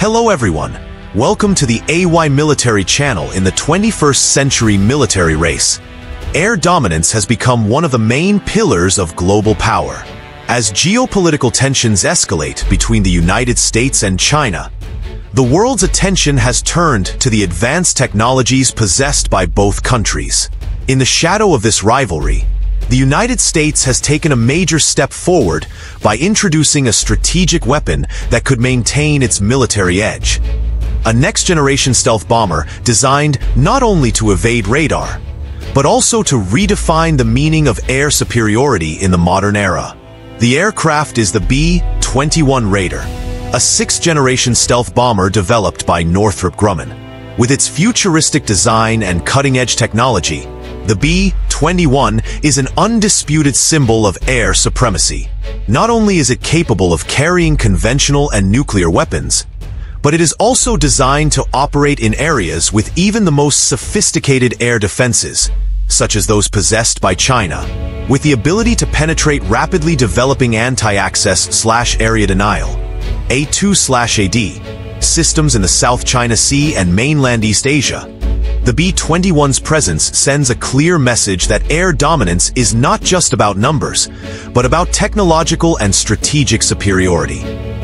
Hello everyone, welcome to the AY Military Channel in the 21st century military race. Air dominance has become one of the main pillars of global power. As geopolitical tensions escalate between the United States and China, the world's attention has turned to the advanced technologies possessed by both countries. In the shadow of this rivalry, the United States has taken a major step forward by introducing a strategic weapon that could maintain its military edge. A next-generation stealth bomber designed not only to evade radar, but also to redefine the meaning of air superiority in the modern era. The aircraft is the B-21 Raider, a sixth-generation stealth bomber developed by Northrop Grumman. With its futuristic design and cutting-edge technology, the B-21 is an undisputed symbol of air supremacy. Not only is it capable of carrying conventional and nuclear weapons, but it is also designed to operate in areas with even the most sophisticated air defenses, such as those possessed by China, with the ability to penetrate rapidly developing anti-access/area denial (A2/AD) systems in the South China Sea and mainland East Asia. The B-21's presence sends a clear message that air dominance is not just about numbers, but about technological and strategic superiority.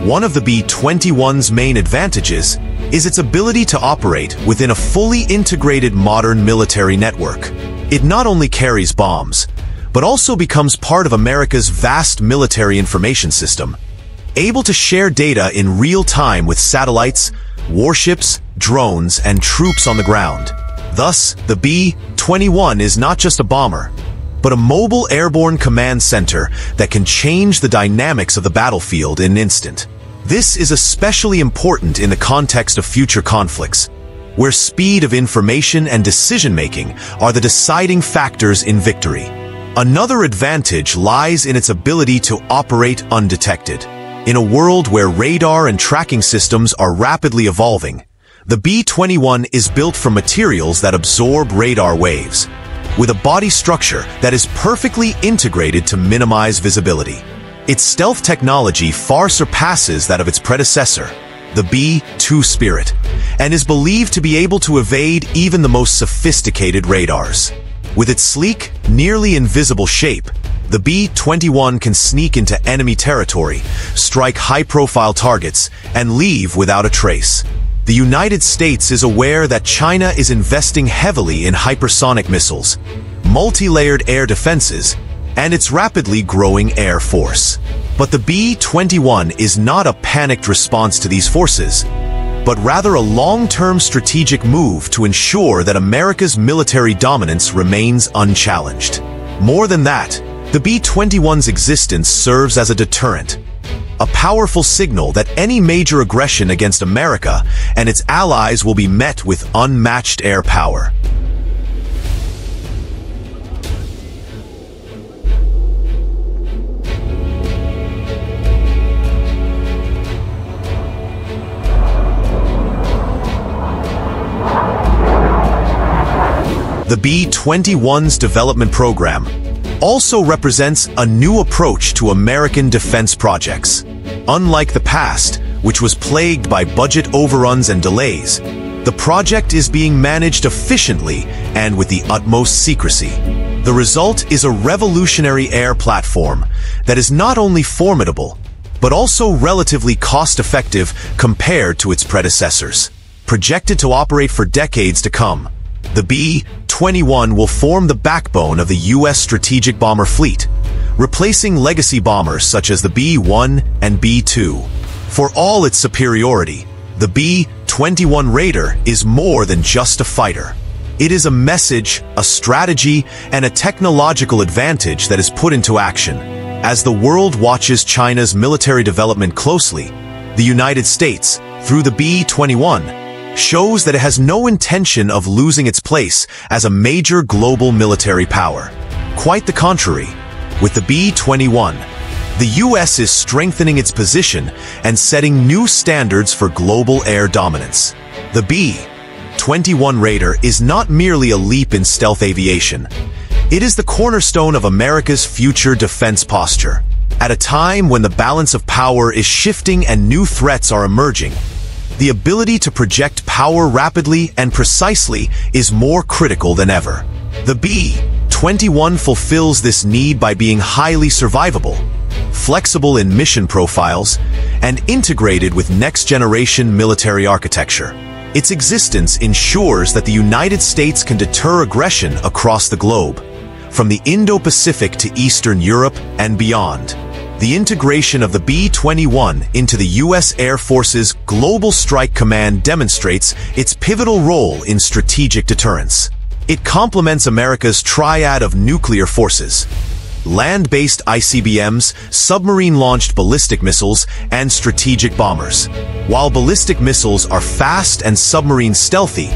One of the B-21's main advantages is its ability to operate within a fully integrated modern military network. It not only carries bombs, but also becomes part of America's vast military information system, able to share data in real time with satellites, warships, drones, and troops on the ground. Thus, the B-21 is not just a bomber, but a mobile airborne command center that can change the dynamics of the battlefield in an instant. This is especially important in the context of future conflicts, where speed of information and decision-making are the deciding factors in victory. Another advantage lies in its ability to operate undetected. In a world where radar and tracking systems are rapidly evolving, the B-21 is built from materials that absorb radar waves, with a body structure that is perfectly integrated to minimize visibility. Its stealth technology far surpasses that of its predecessor, the B-2 Spirit, and is believed to be able to evade even the most sophisticated radars. With its sleek, nearly invisible shape, the B-21 can sneak into enemy territory, strike high-profile targets, and leave without a trace. The United States is aware that China is investing heavily in hypersonic missiles, multi-layered air defenses, and its rapidly growing air force. But the B-21 is not a panicked response to these forces, but rather a long-term strategic move to ensure that America's military dominance remains unchallenged. More than that, the B-21's existence serves as a deterrent, a powerful signal that any major aggression against America and its allies will be met with unmatched air power. The B-21's development program also represents a new approach to American defense projects. Unlike the past, which was plagued by budget overruns and delays, the project is being managed efficiently and with the utmost secrecy. The result is a revolutionary air platform that is not only formidable, but also relatively cost-effective compared to its predecessors. Projected to operate for decades to come, the B-21 will form the backbone of the U.S. strategic bomber fleet, replacing legacy bombers such as the B-1 and B-2. For all its superiority, the B-21 Raider is more than just a fighter. It is a message, a strategy, and a technological advantage that is put into action. As the world watches China's military development closely, the United States, through the B-21, shows that it has no intention of losing its place as a major global military power. Quite the contrary. With the B-21, the U.S. is strengthening its position and setting new standards for global air dominance. The B-21 Raider is not merely a leap in stealth aviation. It is the cornerstone of America's future defense posture. At a time when the balance of power is shifting and new threats are emerging, The ability to project power rapidly and precisely is more critical than ever. The B-21 fulfills this need by being highly survivable, flexible in mission profiles, and integrated with next-generation military architecture. Its existence ensures that the United States can deter aggression across the globe, from the Indo-Pacific to Eastern Europe and beyond. The integration of the B-21 into the U.S. Air Force's Global Strike Command demonstrates its pivotal role in strategic deterrence. It complements America's triad of nuclear forces, land-based ICBMs, submarine-launched ballistic missiles, and strategic bombers. While ballistic missiles are fast and submarine stealthy,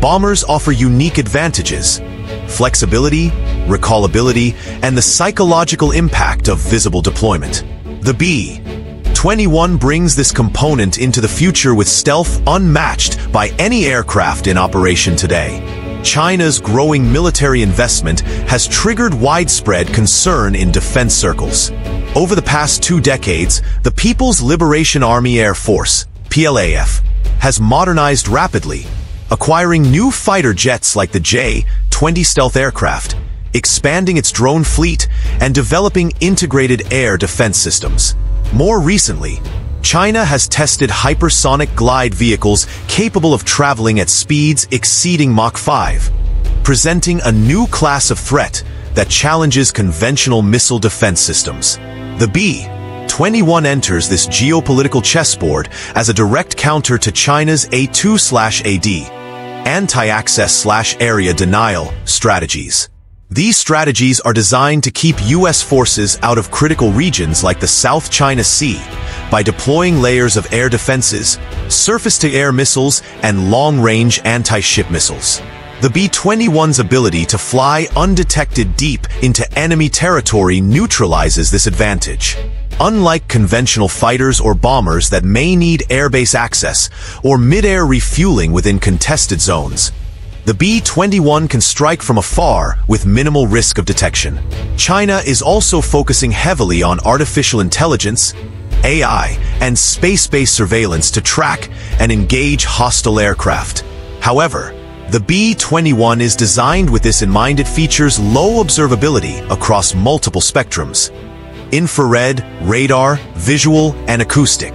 bombers offer unique advantages: flexibility, recallability, and the psychological impact of visible deployment. The B-21 brings this component into the future with stealth unmatched by any aircraft in operation today. China's growing military investment has triggered widespread concern in defense circles. Over the past 2 decades, the People's Liberation Army Air Force, PLAAF, has modernized rapidly, acquiring new fighter jets like the J-20 stealth aircraft, expanding its drone fleet, and developing integrated air defense systems. More recently, China has tested hypersonic glide vehicles capable of traveling at speeds exceeding Mach 5, presenting a new class of threat that challenges conventional missile defense systems. The B-21 enters this geopolitical chessboard as a direct counter to China's A2/AD, anti-access/area denial strategies. These strategies are designed to keep U.S. forces out of critical regions like the South China Sea by deploying layers of air defenses, surface-to-air missiles, and long-range anti-ship missiles. The B-21's ability to fly undetected deep into enemy territory neutralizes this advantage. Unlike conventional fighters or bombers that may need airbase access or mid-air refueling within contested zones, the B-21 can strike from afar with minimal risk of detection. China is also focusing heavily on artificial intelligence, AI, and space-based surveillance to track and engage hostile aircraft. However, the B-21 is designed with this in mind. It features low observability across multiple spectrums: infrared, radar, visual, and acoustic.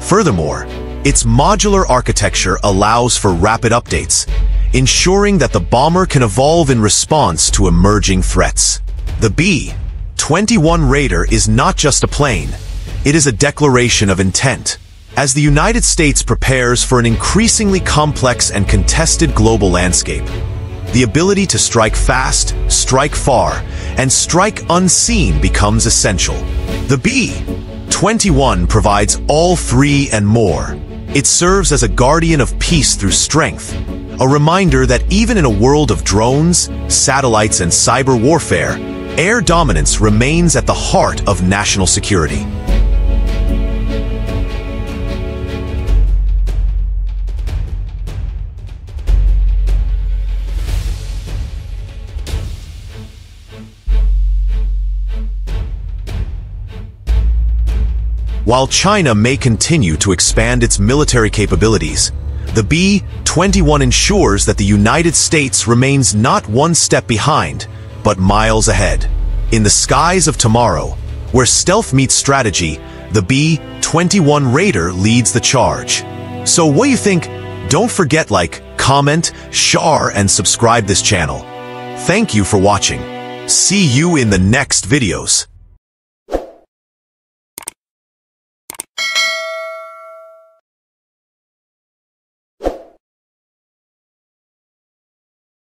Furthermore, its modular architecture allows for rapid updates, ensuring that the bomber can evolve in response to emerging threats. The B-21 Raider is not just a plane, it is a declaration of intent. As the United States prepares for an increasingly complex and contested global landscape, the ability to strike fast, strike far, and strike unseen becomes essential. The B-21 provides all three and more. It serves as a guardian of peace through strength, a reminder that even in a world of drones, satellites, and cyber warfare, air dominance remains at the heart of national security. While China may continue to expand its military capabilities, the B-21 ensures that the United States remains not one step behind, but miles ahead. In the skies of tomorrow, where stealth meets strategy, the B-21 Raider leads the charge. So what do you think? Don't forget like, comment, share, and subscribe this channel. Thank you for watching. See you in the next videos.